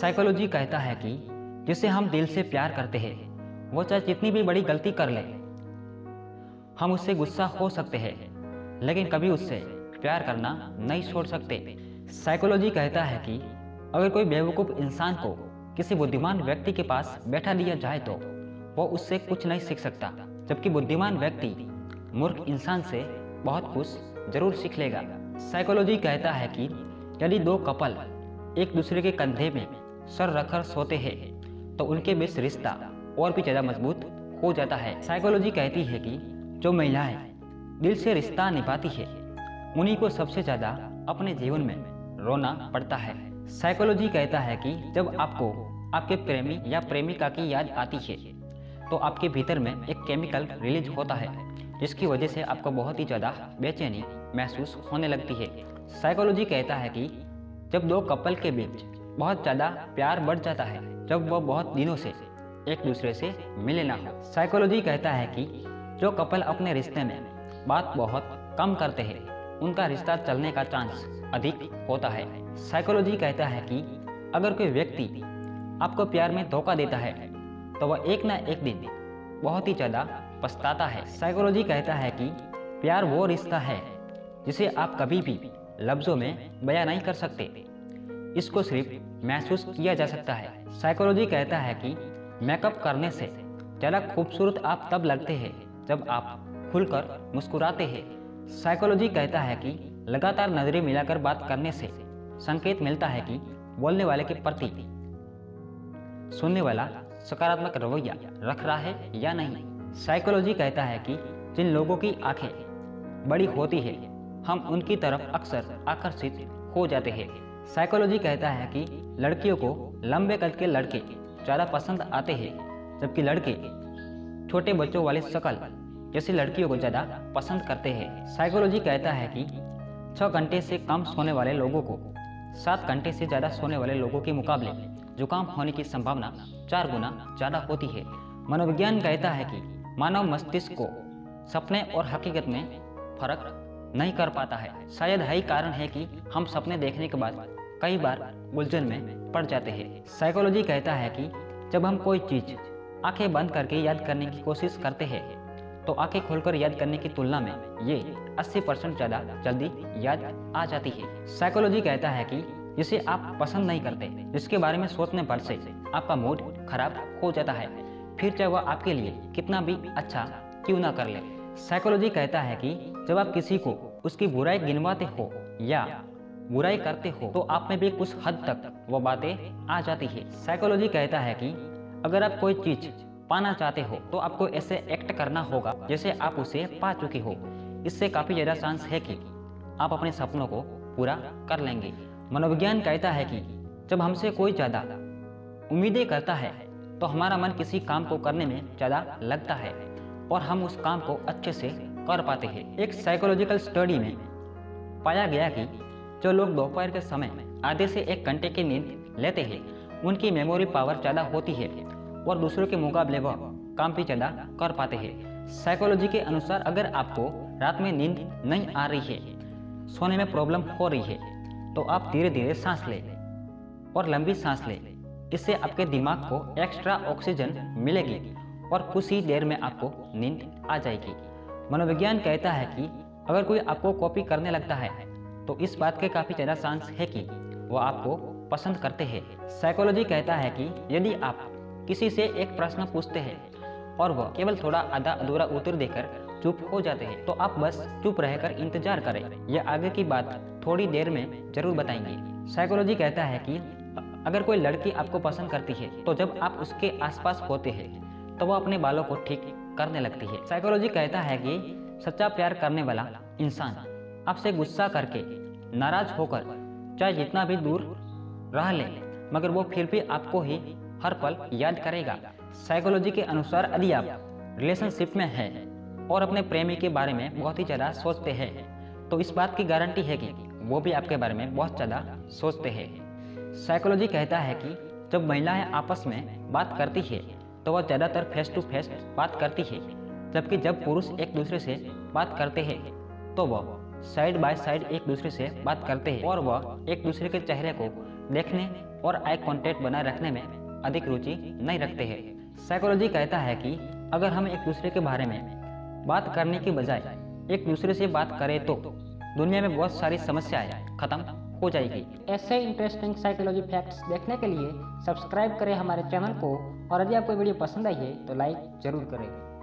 Psychology कहता है कि जिसे हम दिल से प्यार करते हैं वो चाहे जितनी भी बड़ी गलती कर ले, हम उससे गुस्सा हो सकते हैं लेकिन कभी उससे प्यार करना नहीं छोड़ सकते। साइकोलॉजी कहता है कि अगर कोई बेवकूफ़ इंसान को किसी बुद्धिमान व्यक्ति के पास बैठा दिया जाए तो वो उससे कुछ नहीं सीख सकता, जबकि बुद्धिमान व्यक्ति मूर्ख इंसान से बहुत कुछ जरूर सीख लेगा। साइकोलॉजी कहता है कि यदि दो कपल एक दूसरे के कंधे में सर रखकर सोते हैं तो उनके बीच रिश्ता और भी ज़्यादा मजबूत हो जाता है। साइकोलॉजी कहती है कि जो महिलाएं दिल से रिश्ता निभाती है उन्हीं को सबसे ज़्यादा अपने जीवन में रोना पड़ता है। साइकोलॉजी कहता है कि जब आपको आपके प्रेमी या प्रेमिका की याद आती है तो आपके भीतर में एक केमिकल रिलीज होता है जिसकी वजह से आपको बहुत ही ज़्यादा बेचैनी महसूस होने लगती है। साइकोलॉजी कहता है कि जब दो कपल के बीच बहुत ज़्यादा प्यार बढ़ जाता है जब वह बहुत दिनों से एक दूसरे से मिले ना हो। साइकोलॉजी कहता है कि जो कपल अपने रिश्ते में बात बहुत कम करते हैं उनका रिश्ता चलने का चांस अधिक होता है। साइकोलॉजी कहता है कि अगर कोई व्यक्ति आपको प्यार में धोखा देता है तो वह एक ना एक दिन बहुत ही ज़्यादा पछताता है। साइकोलॉजी कहता है कि प्यार वो रिश्ता है जिसे आप कभी भी लफ्ज़ों में बयां नहीं कर सकते, इसको सिर्फ महसूस किया जा सकता है। साइकोलॉजी कहता है कि मेकअप करने से ज़्यादा खूबसूरत आप तब लगते हैं जब आप खुलकर मुस्कुराते हैं। साइकोलॉजी कहता है कि लगातार नजरें मिलाकर बात करने से संकेत मिलता है कि बोलने वाले के प्रति सुनने वाला सकारात्मक रवैया रख रहा है या नहीं। साइकोलॉजी कहता है कि जिन लोगों की आंखें बड़ी होती है हम उनकी तरफ अक्सर आकर्षित हो जाते हैं। साइकोलॉजी कहता है कि लड़कियों को लंबे कद के लड़के ज़्यादा पसंद आते हैं जबकि लड़के छोटे बच्चों वाले शकल जैसी लड़कियों को ज़्यादा पसंद करते हैं। साइकोलॉजी कहता है कि 6 घंटे से कम सोने वाले लोगों को 7 घंटे से ज़्यादा सोने वाले लोगों के मुकाबले जुकाम होने की संभावना 4 गुना ज़्यादा होती है। मनोविज्ञान कहता है कि मानव मस्तिष्क को सपने और हकीकत में फर्क नहीं कर पाता है। शायद यही कारण है कि हम सपने देखने के बाद कई बार उलझन में पड़ जाते हैं। साइकोलॉजी कहता है कि जब हम कोई चीज़ आंखें बंद करके याद करने की कोशिश करते हैं तो आंखें खोलकर याद करने की तुलना में ये 80% ज़्यादा जल्दी याद आ जाती है। साइकोलॉजी कहता है कि जिसे आप पसंद नहीं करते, जिसके बारे में सोचने पर से आपका मूड खराब हो जाता है, फिर चाहे वह आपके लिए कितना भी अच्छा क्यों ना कर ले। साइकोलॉजी कहता है कि जब आप किसी को उसकी बुराई गिनवाते हो या बुराई करते हो तो आप में भी कुछ हद तक वो बातें आ जाती है। साइकोलॉजी कहता है कि अगर आप कोई चीज़ पाना चाहते हो तो आपको ऐसे एक्ट करना होगा जैसे आप उसे पा चुके हो। इससे काफ़ी ज़्यादा चांस है कि आप अपने सपनों को पूरा कर लेंगे। मनोविज्ञान कहता है कि जब हमसे कोई ज़्यादा उम्मीदें करता है तो हमारा मन किसी काम को करने में ज़्यादा लगता है और हम उस काम को अच्छे से कर पाते हैं। एक साइकोलॉजिकल स्टडी में पाया गया कि जो लोग दोपहर के समय आधे से 1 घंटे की नींद लेते हैं उनकी मेमोरी पावर ज़्यादा होती है और दूसरों के मुकाबले वह काम भी ज़्यादा कर पाते हैं। साइकोलॉजी के अनुसार अगर आपको रात में नींद नहीं आ रही है, सोने में प्रॉब्लम हो रही है तो आप धीरे धीरे सांस लें और लंबी सांस लें। इससे आपके दिमाग को एक्स्ट्रा ऑक्सीजन मिलेगी और कुछ ही देर में आपको नींद आ जाएगी। मनोविज्ञान कहता है कि अगर कोई आपको कॉपी करने लगता है तो इस बात के काफ़ी ज़्यादा चांस है कि वह आपको पसंद करते हैं। साइकोलॉजी कहता है कि यदि आप किसी से एक प्रश्न पूछते हैं और वह केवल थोड़ा आधा अधूरा उत्तर देकर चुप हो जाते हैं तो आप बस चुप रहकर इंतजार करें, यह आगे की बात थोड़ी देर में जरूर बताएंगे। साइकोलॉजी कहता है कि अगर कोई लड़की आपको पसंद करती है तो जब आप उसके आसपास होते हैं तो वह अपने बालों को ठीक करने लगती है। साइकोलॉजी कहता है कि सच्चा प्यार करने वाला इंसान आपसे गुस्सा करके नाराज होकर चाहे जितना भी दूर रह ले मगर वो फिर भी आपको ही हर पल याद करेगा। साइकोलॉजी के अनुसार यदि आप रिलेशनशिप में हैं और अपने प्रेमी के बारे में बहुत ही ज़्यादा सोचते हैं तो इस बात की गारंटी है कि वो भी आपके बारे में बहुत ज़्यादा सोचते हैं। साइकोलॉजी कहता है कि जब महिलाएं आपस में बात करती है तो वह ज़्यादातर फेस टू फेस बात करती है, जबकि जब पुरुष एक दूसरे से बात करते हैं तो वह साइड बाय साइड एक दूसरे से बात करते हैं और वह एक दूसरे के चेहरे को देखने और आई कांटेक्ट बनाए रखने में अधिक रुचि नहीं रखते हैं। साइकोलॉजी कहता है कि अगर हम एक दूसरे के बारे में बात करने की बजाय एक दूसरे से बात करें तो दुनिया में बहुत सारी समस्याएं खत्म हो जाएगी। ऐसे इंटरेस्टिंग साइकोलॉजी फैक्ट्स देखने के लिए सब्सक्राइब करें हमारे चैनल को, और यदि आपको वीडियो पसंद आई है तो लाइक जरूर करें।